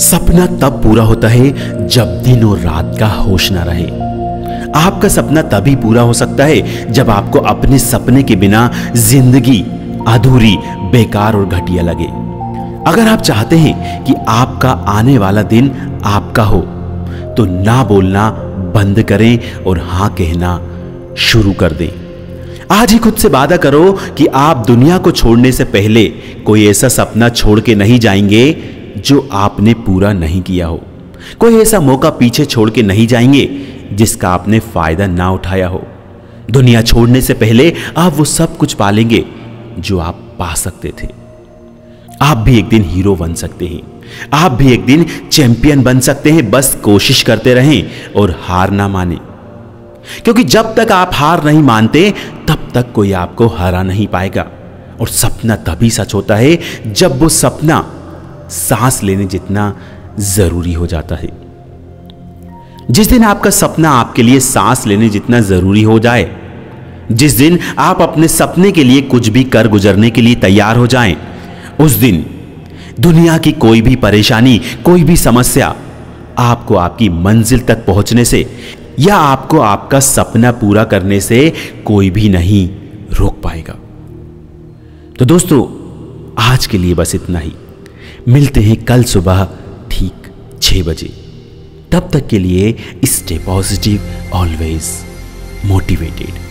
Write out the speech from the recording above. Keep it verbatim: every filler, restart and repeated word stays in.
सपना तब पूरा होता है जब दिन और रात का होश ना रहे। आपका सपना तभी पूरा हो सकता है जब आपको अपने सपने के बिना जिंदगी अधूरी, बेकार और घटिया लगे। अगर आप चाहते हैं कि आपका आने वाला दिन आपका हो, तो ना बोलना बंद करें और हां कहना शुरू कर दें। आज ही खुद से वादा करो कि आप दुनिया को छोड़ने से पहले कोई ऐसा सपना छोड़ के नहीं जाएंगे जो आपने पूरा नहीं किया हो। कोई ऐसा मौका पीछे छोड़ के नहीं जाएंगे जिसका आपने फायदा ना उठाया हो। दुनिया छोड़ने से पहले आप वो सब कुछ पालेंगे जो आप पा सकते थे। आप भी एक दिन हीरो बन सकते हैं, आप भी एक दिन चैंपियन बन सकते हैं। बस कोशिश करते रहें और हार ना माने, क्योंकि जब तक आप हार नहीं मानते तब तक कोई आपको हरा नहीं पाएगा। और सपना तभी सच होता है जब वो सपना सांस लेने जितना जरूरी हो जाता है। जिस दिन आपका सपना आपके लिए सांस लेने जितना जरूरी हो जाए, जिस दिन आप अपने सपने के लिए कुछ भी कर गुजरने के लिए तैयार हो जाएं, उस दिन दुनिया की कोई भी परेशानी, कोई भी समस्या आपको आपकी मंजिल तक पहुंचने से या आपको आपका सपना पूरा करने से कोई भी नहीं रोक पाएगा। तो दोस्तों, आज के लिए बस इतना ही। मिलते हैं कल सुबह ठीक छह बजे। तब तक के लिए स्टे पॉजिटिव, ऑलवेज मोटिवेटेड।